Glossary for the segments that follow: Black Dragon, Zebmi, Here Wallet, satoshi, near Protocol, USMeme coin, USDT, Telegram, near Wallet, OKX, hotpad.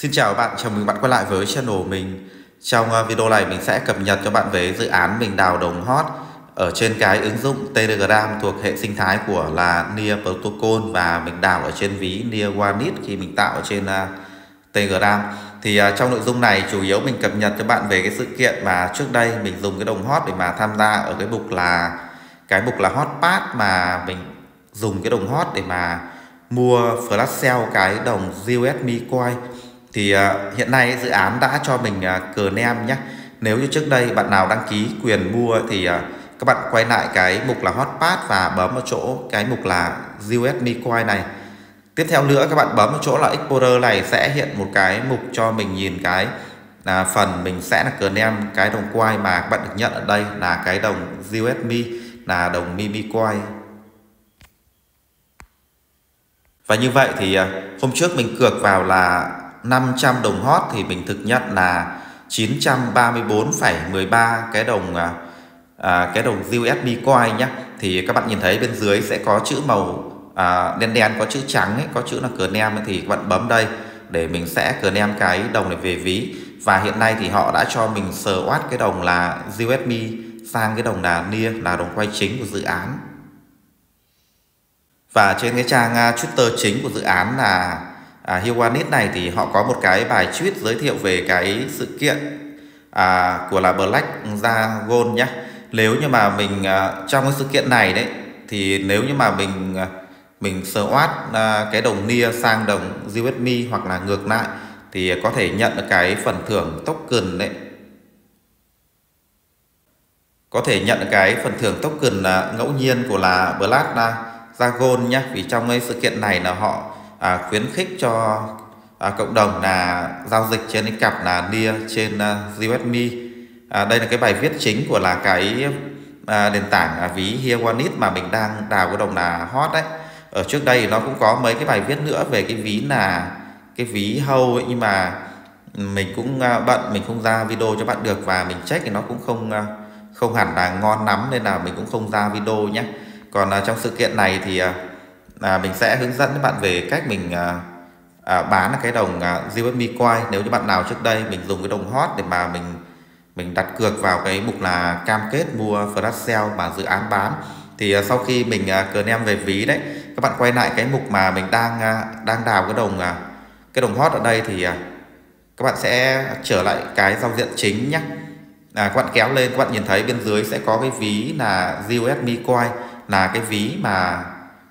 Xin chào các bạn, chào mừng bạn quay lại với channel mình. Trong video này mình sẽ cập nhật cho bạn về dự án mình đào đồng hot ở trên cái ứng dụng Telegram thuộc hệ sinh thái của là near Protocol, và mình đào ở trên ví near Wallet khi mình tạo ở trên Telegram. Thì trong nội dung này chủ yếu mình cập nhật cho bạn về cái sự kiện mà trước đây mình dùng cái đồng hot để mà tham gia ở cái mục là hotpad, mà mình dùng cái đồng hot để mà mua flash sale cái đồng USMeme coin. Thì hiện nay dự án đã cho mình cờ nem nhé. Nếu như trước đây bạn nào đăng ký quyền mua thì các bạn quay lại cái mục là hotpad và bấm vào chỗ cái mục là USMeme coin này. Tiếp theo nữa các bạn bấm vào chỗ là Explorer này, sẽ hiện một cái mục cho mình nhìn cái phần mình sẽ là cờ nem cái đồng coin mà các bạn được nhận ở đây là cái đồng USMeme, là đồng meme coin. Và như vậy thì hôm trước mình cược vào là 500 đồng hot thì mình thực nhận là 934,13 cái đồng USMeme coin nhé. Thì các bạn nhìn thấy bên dưới sẽ có chữ màu đen đen, có chữ trắng ấy, có chữ là cờ nem, thì các bạn bấm đây để mình sẽ cờ nem cái đồng này về ví. Và hiện nay thì họ đã cho mình swap cái đồng là USMeme sang cái đồng là near, là đồng quay chính của dự án. Và trên cái trang Twitter chính của dự án là Here Wallet này thì họ có một cái bài tweet giới thiệu về cái sự kiện của là Black Dragon nhé. Nếu như mà mình trong cái sự kiện này đấy, thì nếu như mà mình swap cái đồng near sang đồng USMeme hoặc là ngược lại thì có thể nhận được cái phần thưởng token đấy. Có thể nhận được cái phần thưởng token ngẫu nhiên của là Black Dragon nhé. Vì trong cái sự kiện này là họ khuyến khích cho cộng đồng là giao dịch trên cái cặp là near trên USMeme. Đây là cái bài viết chính của là cái nền tảng ví Here Wallet mà mình đang đào cái đồng là hot đấy. Ở trước đây thì nó cũng có mấy cái bài viết nữa về cái ví là cái ví hâu ấy, nhưng mà mình cũng bận, mình không ra video cho bạn được, và mình check thì nó cũng không hẳn là ngon lắm nên là mình cũng không ra video nhé. Còn trong sự kiện này thì mình sẽ hướng dẫn các bạn về cách mình bán cái đồng USMeme coin. Nếu như bạn nào trước đây mình dùng cái đồng hot để mà mình đặt cược vào cái mục là cam kết mua flash sale mà dự án bán, thì sau khi mình cờ nem về ví đấy, các bạn quay lại cái mục mà mình đang đào cái đồng hot ở đây, thì các bạn sẽ trở lại cái giao diện chính nhé. Các bạn kéo lên, các bạn nhìn thấy bên dưới sẽ có cái ví là USMeme coin, là cái ví mà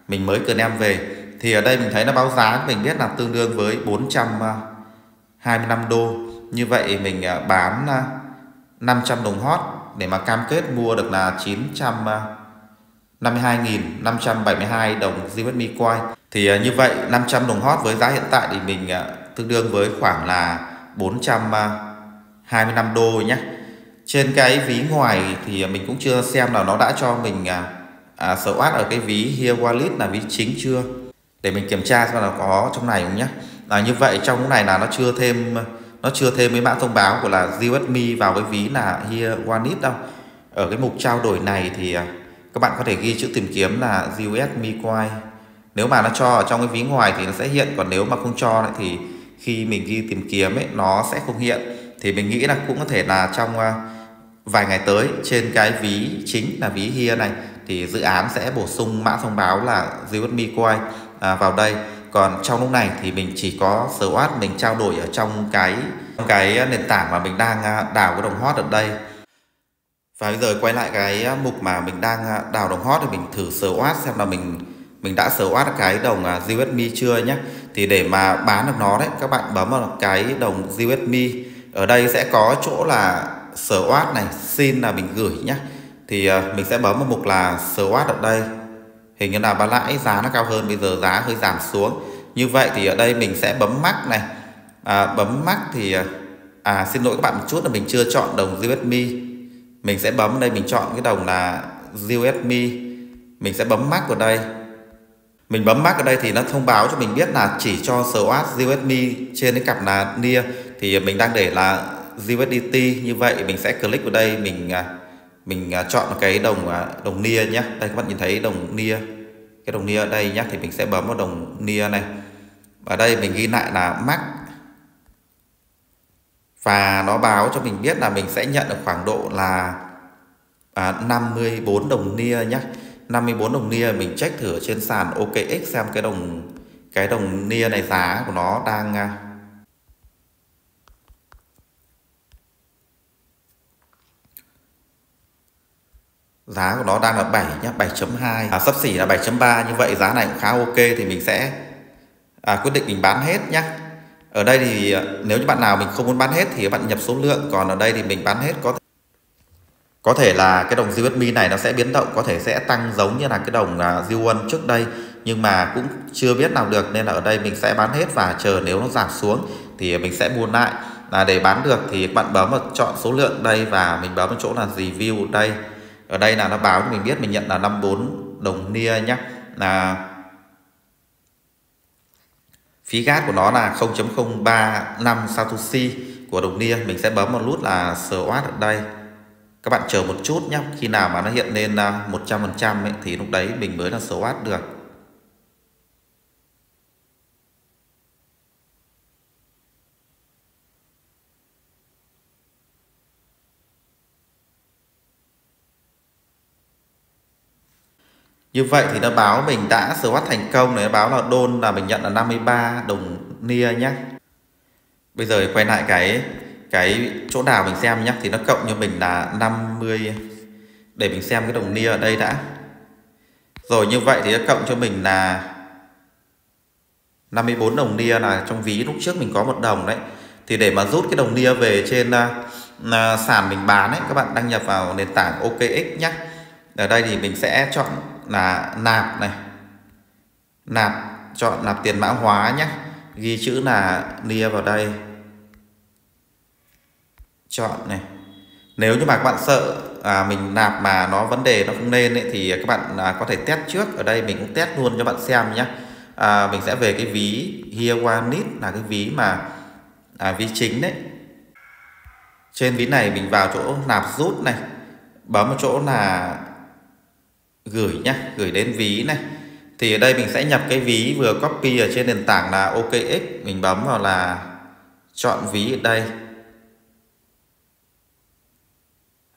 mình mới cờ nem về. Thì ở đây mình thấy nó báo giá, mình biết là tương đương với 425 đô. Như vậy mình bán 500 đồng hot để mà cam kết mua được là 952.572 đồng USMeme coin. Thì như vậy 500 đồng hot với giá hiện tại thì mình tương đương với khoảng là 425 đô nhé. Trên cái ví ngoài thì mình cũng chưa xem là nó đã cho mình swap ở cái ví Here Wallet là ví chính chưa, để mình kiểm tra xem là có trong này không nhé. Như vậy trong cái này là nó chưa thêm mấy mã thông báo của là USMeme vào cái ví là Here Wallet đâu. Ở cái mục trao đổi này thì các bạn có thể ghi chữ tìm kiếm là USMeme coin. Nếu mà nó cho ở trong cái ví ngoài thì nó sẽ hiện, còn nếu mà không cho lại thì khi mình ghi tìm kiếm ấy, nó sẽ không hiện. Thì mình nghĩ là cũng có thể là trong vài ngày tới trên cái ví chính là ví Here này thì dự án sẽ bổ sung mã thông báo là USMeme coin vào đây. Còn trong lúc này thì mình chỉ có swap, mình trao đổi ở trong cái nền tảng mà mình đang đào cái đồng hot ở đây. Và bây giờ quay lại cái mục mà mình đang đào đồng hot thì mình thử swap xem là mình đã swap cái đồng USMeme chưa nhé. Thì để mà bán được nó đấy, các bạn bấm vào cái đồng USMeme. Ở đây sẽ có chỗ là swap này, xin là mình gửi nhé. Thì mình sẽ bấm vào mục là swap ở đây. Hình như là bán lãi giá nó cao hơn, bây giờ giá hơi giảm xuống. Như vậy thì ở đây mình sẽ bấm max này. Bấm max thì xin lỗi các bạn một chút là mình chưa chọn đồng USMeme. Mình sẽ bấm đây, mình chọn cái đồng là USMeme. Mình sẽ bấm max ở đây. Mình bấm max ở đây thì nó thông báo cho mình biết là chỉ cho swap USMeme trên cái cặp là near. Thì mình đang để là USDT. Như vậy mình sẽ click vào đây, mình chọn cái đồng near nhé. Đây các bạn nhìn thấy đồng near, cái đồng near ở đây nhé. Thì mình sẽ bấm vào đồng near này. Ở đây mình ghi lại là max Và nó báo cho mình biết là mình sẽ nhận được khoảng độ là 54 đồng nia nhé. 54 đồng nia, mình check thử trên sàn OKX xem cái đồng nia này giá của nó đang là 7 nhé, 7.2, sắp xỉ là 7.3. Như vậy giá này cũng khá ok, thì mình sẽ quyết định mình bán hết nhé. Ở đây thì nếu như bạn nào mình không muốn bán hết thì bạn nhập số lượng, còn ở đây thì mình bán hết. Có thể là cái đồng Zebmi này nó sẽ biến động, có thể sẽ tăng giống như là cái đồng Z1 trước đây, nhưng mà cũng chưa biết nào được, nên là ở đây mình sẽ bán hết và chờ nếu nó giảm xuống thì mình sẽ mua lại. Là để bán được thì các bạn bấm vào chọn số lượng đây và mình bấm vào chỗ là review đây. Ở đây là nó báo mình biết mình nhận là 54 đồng nia nhé. Là phí gas của nó là 0.035 satoshi của đồng nia. Mình sẽ bấm một nút là swap ở đây. Các bạn chờ một chút nhé. Khi nào mà nó hiện lên 100% ấy, thì lúc đấy mình mới là swap được. Như vậy thì nó báo mình đã swap thành công. Nó báo là đôn là mình nhận là 53 đồng nia nhé. Bây giờ quay lại cái chỗ nào mình xem nhé. Thì nó cộng cho mình là 50. Để mình xem cái đồng nia ở đây đã. Rồi, như vậy thì nó cộng cho mình là 54 đồng nia là trong ví lúc trước mình có 1 đồng đấy. Thì để mà rút cái đồng nia về trên sàn mình bán ấy, các bạn đăng nhập vào nền tảng OKX nhé. Ở đây thì mình sẽ chọn là nạp này. Nạp, chọn nạp tiền mã hóa nhé. Ghi chữ là nia vào đây. Chọn này. Nếu như mà các bạn sợ mình nạp mà nó vấn đề nó không lên ấy, thì các bạn có thể test trước. Ở đây mình cũng test luôn cho bạn xem nhé. Mình sẽ về cái ví Here Wallet, là cái ví mà ví chính đấy. Trên ví này mình vào chỗ nạp rút này, bấm một chỗ là gửi nhé, gửi đến ví này. Thì ở đây mình sẽ nhập cái ví vừa copy ở trên nền tảng là OKX. Mình bấm vào là chọn ví ở đây.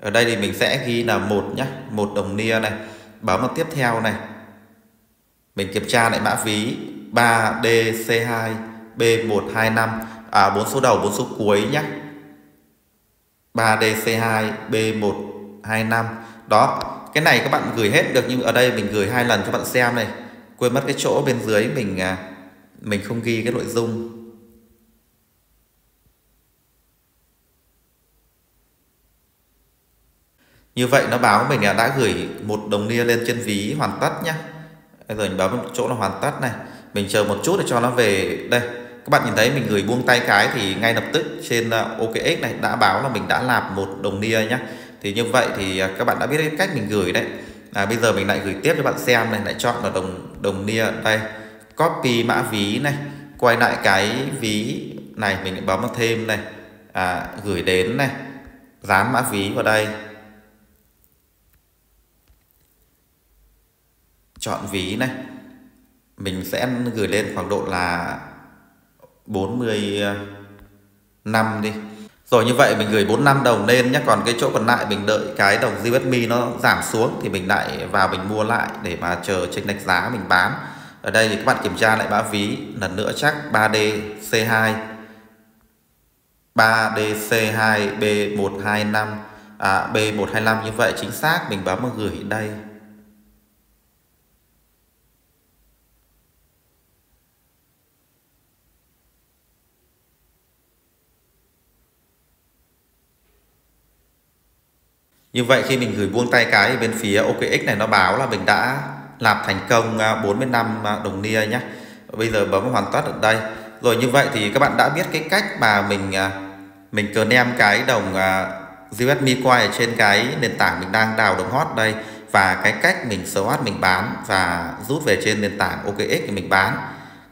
Ở đây thì mình sẽ ghi là 1 nhé, 1 đồng nia này. Bấm vào tiếp theo này. Mình kiểm tra lại mã ví 3DC2B125, 4 số đầu 4 số cuối nhé. 3DC2B125. Đó, cái này các bạn gửi hết được, nhưng ở đây mình gửi 2 lần cho bạn xem này. Quên mất cái chỗ bên dưới mình không ghi cái nội dung. Như vậy nó báo mình đã gửi 1 đồng nia lên trên ví hoàn tất nhé. Rồi mình bấm chỗ là hoàn tất này. Mình chờ một chút để cho nó về đây. Các bạn nhìn thấy mình gửi buông tay cái thì ngay lập tức trên OKX này đã báo là mình đã nạp 1 đồng nia nhé. Thì như vậy thì các bạn đã biết cách mình gửi đấy. Bây giờ mình lại gửi tiếp cho bạn xem này. Lại chọn là đồng nia đây. Copy mã ví này. Quay lại cái ví này. Mình lại bấm vào thêm này. Gửi đến này. Dán mã ví vào đây. Chọn ví này. Mình sẽ gửi lên khoảng độ là 45 đi. Rồi, như vậy mình gửi 45 đồng lên nhé. Còn cái chỗ còn lại mình đợi cái đồng USMeme nó giảm xuống thì mình lại vào mình mua lại để mà chờ chênh lệch giá mình bán. Ở đây thì các bạn kiểm tra lại mã ví lần nữa chắc 3DC2B125 B125 như vậy chính xác. Mình bấm vào gửi đây. Như vậy khi mình gửi buông tay cái thì bên phía OKX này nó báo là mình đã nạp thành công 45 đồng nia nhé. Bây giờ bấm hoàn tất ở đây. Rồi, như vậy thì các bạn đã biết cái cách mà mình claim cái đồng Zebmi coin ở trên cái nền tảng mình đang đào đồng hot đây, và cái cách mình swap mình bán và rút về trên nền tảng OKX thì mình bán.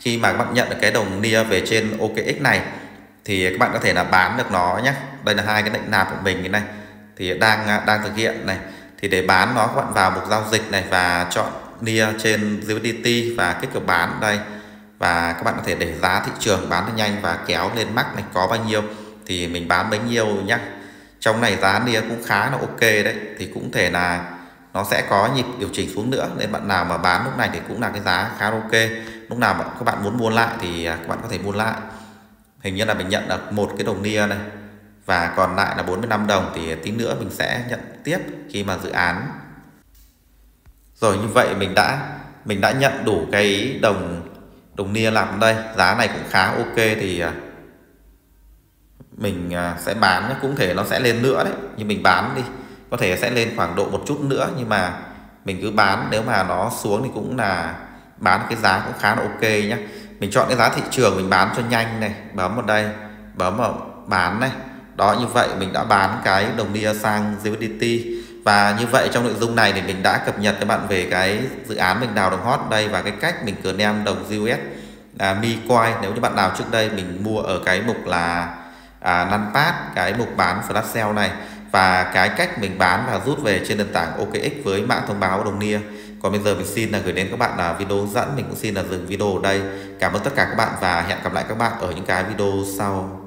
Khi mà các bạn nhận được cái đồng nia về trên OKX này thì các bạn có thể là bán được nó nhé. Đây là 2 cái lệnh nạp của mình như này. Thì đang thực hiện này. Thì để bán nó các bạn vào mục giao dịch này và chọn nia trên USDT và kích cỡ bán đây. Và các bạn có thể để giá thị trường bán nhanh và kéo lên max này có bao nhiêu. thì mình bán bấy nhiêu nhá. Trong này giá nia cũng khá là ok đấy, thì cũng thể là nó sẽ có nhịp điều chỉnh xuống nữa, nên bạn nào mà bán lúc này thì cũng là cái giá khá ok. Lúc nào mà các bạn muốn mua lại thì các bạn có thể mua lại. Hình như là mình nhận được một cái đồng nia này và còn lại là 45 đồng, thì tí nữa mình sẽ nhận tiếp khi mà dự án. Rồi, như vậy mình đã nhận đủ cái đồng nia làm đây, giá này cũng khá ok, thì mình sẽ bán. Cũng thể nó sẽ lên nữa đấy, nhưng mình bán đi, có thể sẽ lên khoảng độ một chút nữa, nhưng mà mình cứ bán. Nếu mà nó xuống thì cũng là bán cái giá cũng khá là ok nhé. Mình chọn cái giá thị trường mình bán cho nhanh này, bấm vào đây, bấm vào bán này. Đó, như vậy mình đã bán cái đồng nia sang USDT. Và như vậy trong nội dung này thì mình đã cập nhật các bạn về cái dự án mình đào đồng hot đây, và cái cách mình cờ nem đồng USMeme coin. Nếu như bạn nào trước đây mình mua ở cái mục là NanPad, cái mục bán flash sale này, và cái cách mình bán và rút về trên nền tảng OKX với mã thông báo đồng nia. Còn bây giờ mình xin là gửi đến các bạn là video dẫn, mình cũng xin là dừng video ở đây. Cảm ơn tất cả các bạn và hẹn gặp lại các bạn ở những cái video sau.